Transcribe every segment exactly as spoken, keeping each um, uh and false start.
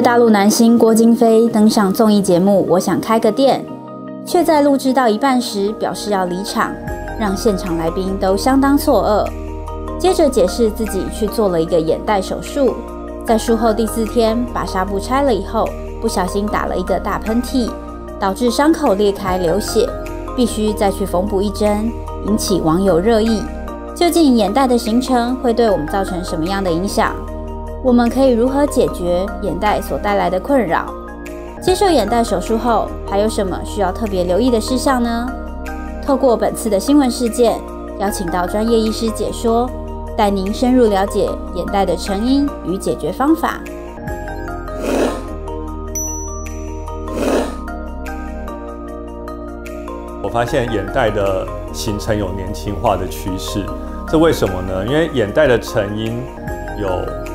的大陆男星郭京飞登上综艺节目《我想开个店》，却在录制到一半时表示要离场，让现场来宾都相当错愕。接着解释自己去做了一个眼袋手术，在术后第四天把纱布拆了以后，不小心打了一个大喷嚏，导致伤口裂开流血，必须再去缝补一针，引起网友热议。究竟眼袋的形成会对我们造成什么样的影响？我们可以如何解决眼袋所带来的困扰？接受眼袋手术后，还有什么需要特别留意的事项呢？透过本次的新闻事件，邀请到专业医师解说，带您深入了解眼袋的成因与解决方法。我发现眼袋的形成有年轻化的趋势，这为什么呢？因为眼袋的成因有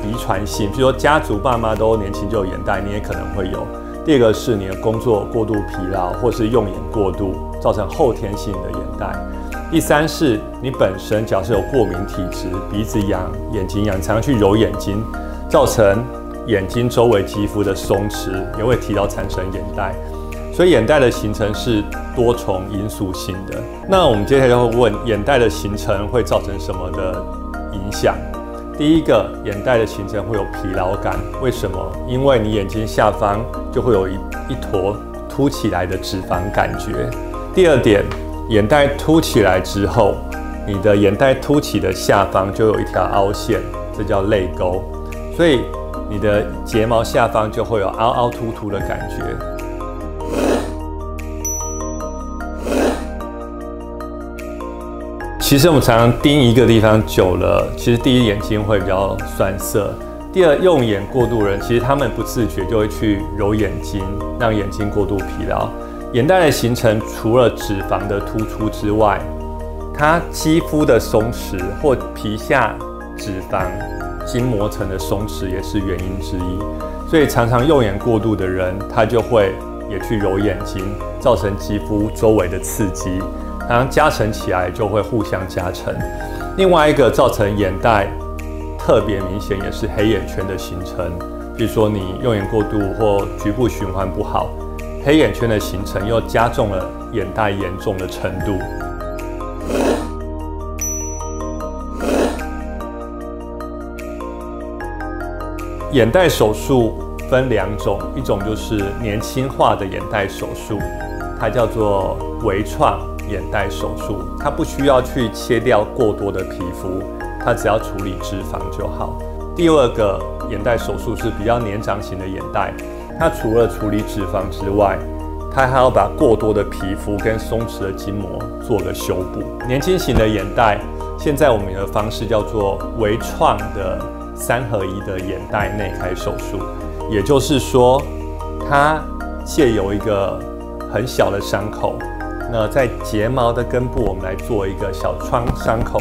遗传性，比如说家族爸妈都年轻就有眼袋，你也可能会有。第二个是你的工作过度疲劳，或是用眼过度，造成后天性的眼袋。第三是你本身假设有过敏体质，鼻子痒、眼睛痒，常常去揉眼睛，造成眼睛周围肌肤的松弛，也会提到产生眼袋。所以眼袋的形成是多重因素性的。那我们接下来就会问，眼袋的形成会造成什么的影响？第一个，眼袋的形成会有疲劳感，为什么？因为你眼睛下方就会有一一坨凸起来的脂肪感觉。第二点，眼袋凸起来之后，你的眼袋凸起的下方就有一条凹陷，这叫泪沟，所以你的睫毛下方就会有凹凹凸凸的感觉。其实我们常常盯一个地方久了，其实第一眼睛会比较酸涩，第二用眼过度人其实他们不自觉就会去揉眼睛，让眼睛过度疲劳。眼袋的形成除了脂肪的突出之外，它肌肤的松弛或皮下脂肪筋膜层的松弛也是原因之一。所以常常用眼过度的人，他就会也去揉眼睛，造成肌肤周围的刺激。然后加成起来就会互相加成。另外一个造成眼袋特别明显也是黑眼圈的形成，比如说你用眼过度或局部循环不好，黑眼圈的形成又加重了眼袋严重的程度。眼袋手术分两种，一种就是年轻化的眼袋手术，它叫做微创眼袋手术，它不需要去切掉过多的皮肤，它只要处理脂肪就好。第二个眼袋手术是比较年长型的眼袋，它除了处理脂肪之外，它还要把过多的皮肤跟松弛的筋膜做个修补。年轻型的眼袋，现在我们有的方式叫做微创的三合一的眼袋内开手术，也就是说，它藉由一个很小的伤口，那在睫毛的根部我们来做一个小创伤口，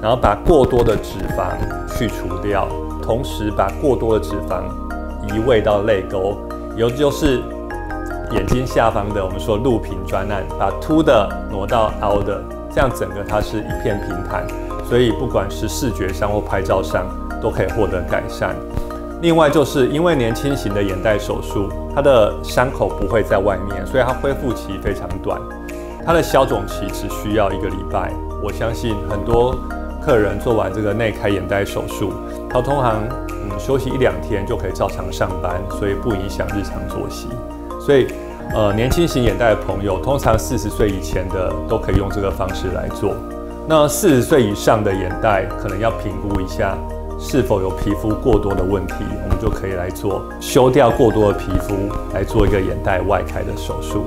然后把过多的脂肪去除掉，同时把过多的脂肪移位到泪沟，也就是眼睛下方的我们说路平专案，把凸的挪到凹的，这样整个它是一片平坦，所以不管是视觉上或拍照上都可以获得改善。另外就是因为年轻型的眼袋手术，它的伤口不会在外面，所以它恢复期非常短，它的消肿期只需要一个礼拜。我相信很多客人做完这个内开眼袋手术，他通常嗯休息一两天就可以照常上班，所以不影响日常作息。所以呃年轻型眼袋的朋友，通常四十岁以前的都可以用这个方式来做。那四十岁以上的眼袋可能要评估一下，是否有皮肤过多的问题，我们就可以来做修掉过多的皮肤，来做一个眼袋外开的手术。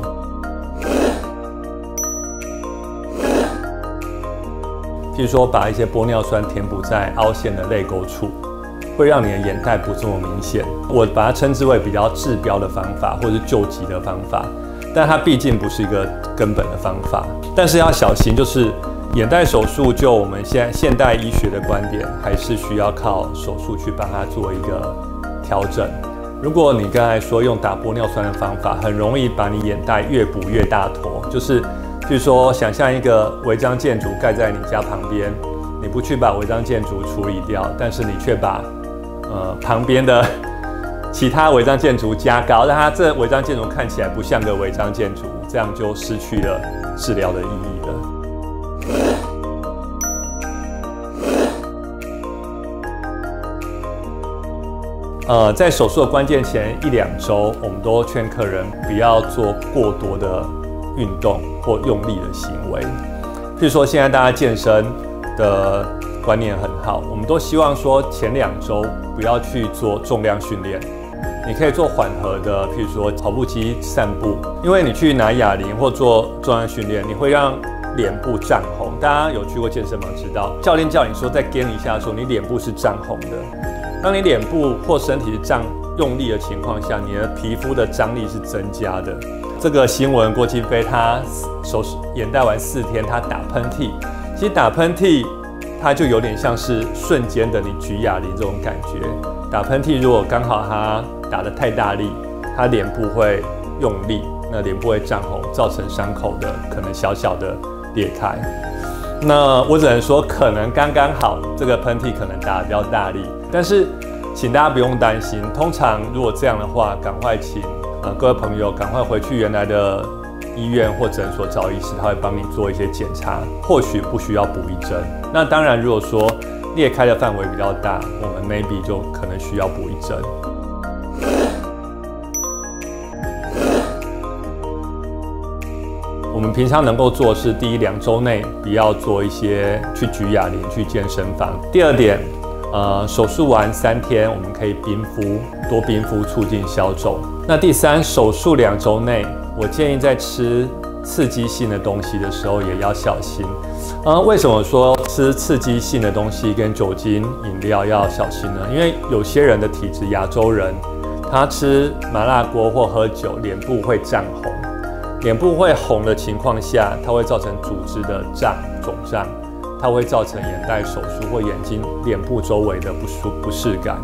譬如说，把一些玻尿酸填补在凹陷的泪沟处，会让你的眼袋不这么明显。我把它称之为比较治标的方法，或是救急的方法，但它毕竟不是一个根本的方法。但是要小心，就是眼袋手术，就我们现在现代医学的观点，还是需要靠手术去帮它做一个调整。如果你刚才说用打玻尿酸的方法，很容易把你眼袋越补越大坨，就是譬如说想象一个违章建筑盖在你家旁边，你不去把违章建筑处理掉，但是你却把呃旁边的其他违章建筑加高，让它这违章建筑看起来不像个违章建筑，这样就失去了治疗的意义了。 呃，在手术的关键前一两周，我们都劝客人不要做过多的运动或用力的行为。譬如说，现在大家健身的观念很好，我们都希望说前两周不要去做重量训练，你可以做缓和的，譬如说跑步机散步，因为你去拿哑铃或做重量训练，你会让 脸部涨红，大家有去过健身房知道，教练叫你说再跟一下的时候，你脸部是涨红的。当你脸部或身体胀用力的情况下，你的皮肤的张力是增加的。这个新闻，郭京飞他手术眼袋完四天，他打喷嚏，其实打喷嚏它就有点像是瞬间的你举哑铃这种感觉。打喷嚏如果刚好他打得太大力，他脸部会用力，那脸部会涨红，造成伤口的可能小小的 裂开，那我只能说，可能刚刚好，这个喷嚏可能打得比较大力，但是请大家不用担心。通常如果这样的话，赶快请呃各位朋友赶快回去原来的医院或诊所找医师，他会帮你做一些检查，或许不需要补一针。那当然，如果说裂开的范围比较大，我们 maybe 就可能需要补一针。 我们平常能够做的是，第一两周内不要做一些去举哑铃、去健身房。第二点，呃，手术完三天，我们可以冰敷，多冰敷促进消肿。那第三，手术两周内，我建议在吃刺激性的东西的时候也要小心。呃，为什么说吃刺激性的东西跟酒精饮料要小心呢？因为有些人的体质，亚洲人他吃麻辣锅或喝酒，脸部会涨红。 脸部会红的情况下，它会造成组织的胀肿胀，它会造成眼袋手术或眼睛、脸部周围的不舒不适感。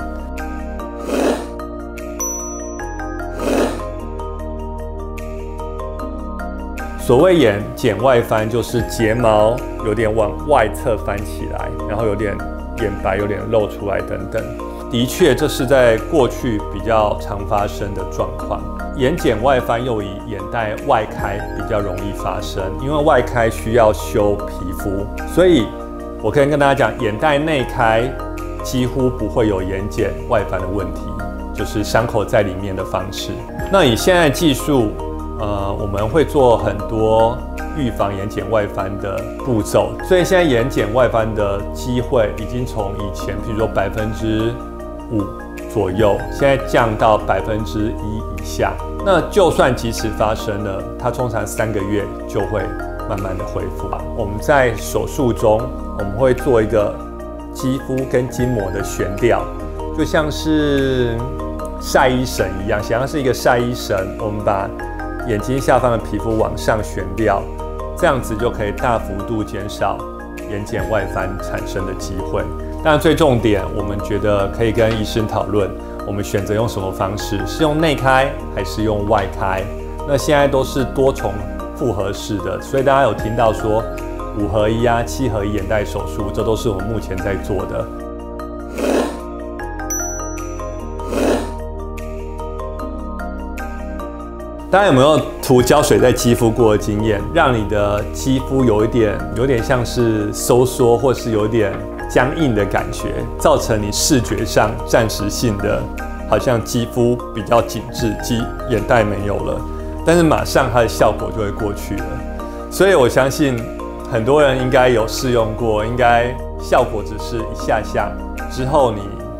所谓眼睑外翻，就是睫毛有点往外侧翻起来，然后有点眼白有点露出来等等。的确，这是在过去比较常发生的状况。 眼睑外翻又以眼袋外开比较容易发生，因为外开需要修皮肤，所以我可以跟大家讲，眼袋内开几乎不会有眼睑外翻的问题，就是伤口在里面的方式。那以现在技术，呃，我们会做很多预防眼睑外翻的步骤，所以现在眼睑外翻的机会已经从以前，比如说百分之五 左右，现在降到百分之一以下。那就算即使发生了，它通常三个月就会慢慢的恢复。我们在手术中，我们会做一个肌肤跟筋膜的悬吊，就像是晒衣绳一样，想要是一个晒衣绳，我们把眼睛下方的皮肤往上悬吊，这样子就可以大幅度减少眼睑外翻产生的机会。 但最重点，我们觉得可以跟医生讨论，我们选择用什么方式，是用内开还是用外开？那现在都是多重复合式的，所以大家有听到说五合一啊、七合一眼袋手术，这都是我们目前在做的。大家有没有涂胶水在肌肤过的经验，让你的肌肤有一点、有点像是收缩，或是有点 僵硬的感觉，造成你视觉上暂时性的，好像肌肤比较紧致，肌眼袋没有了，但是马上它的效果就会过去了。所以我相信很多人应该有试用过，应该效果只是一下下，之后你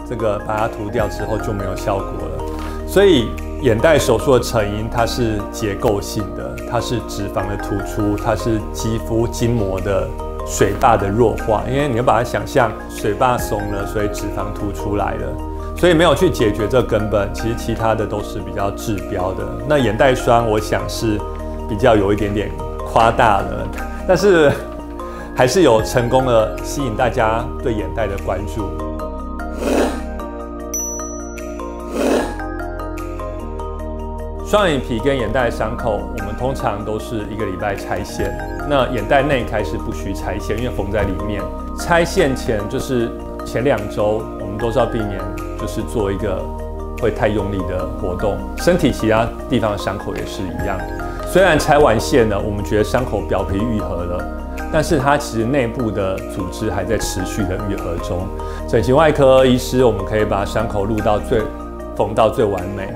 这个把它涂掉之后就没有效果了。所以眼袋手术的成因它是结构性的，它是脂肪的突出，它是肌肤筋膜的 水坝的弱化，因为你要把它想象水坝松了，所以脂肪凸出来了，所以没有去解决这根本。其实其他的都是比较治标的。那眼袋霜，我想是比较有一点点夸大了，但是还是有成功的吸引大家对眼袋的关注。双眼皮跟眼袋的伤口，我们通常都是一个礼拜拆线。 那眼袋内开始不需拆线，因为缝在里面。拆线前就是前两周，我们都是要避免，就是做一个会太用力的活动，身体其他地方的伤口也是一样。虽然拆完线呢，我们觉得伤口表皮愈合了，但是它其实内部的组织还在持续的愈合中。整形外科医师我们可以把伤口撸到最缝到最完美，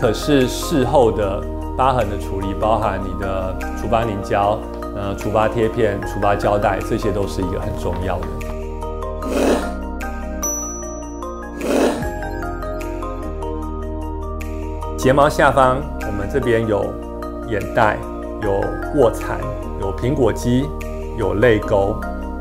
可是事后的疤痕的处理，包含你的除疤凝胶、呃除疤贴片、除疤胶带，这些都是一个很重要的。 睫毛下方，我们这边有眼袋、有卧蚕、有苹果肌、有泪沟。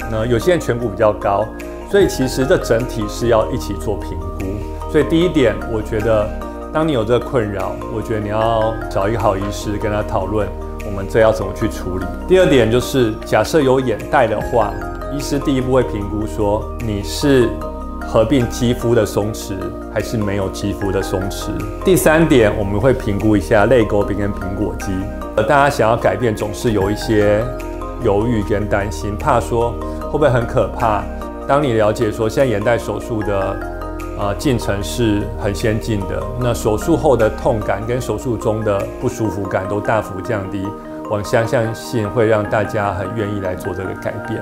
那有些人颧骨比较高，所以其实这整体是要一起做评估。所以第一点，我觉得当你有这个困扰，我觉得你要找一个好医师跟他讨论，我们这要怎么去处理。第二点就是，假设有眼袋的话，医师第一步会评估说你是 合并肌肤的松弛还是没有肌肤的松弛。第三点，我们会评估一下泪沟病跟苹果肌。呃，大家想要改变，总是有一些犹豫跟担心，怕说会不会很可怕。当你了解说现在眼袋手术的呃进程是很先进的，那手术后的痛感跟手术中的不舒服感都大幅降低，我相信会让大家很愿意来做这个改变。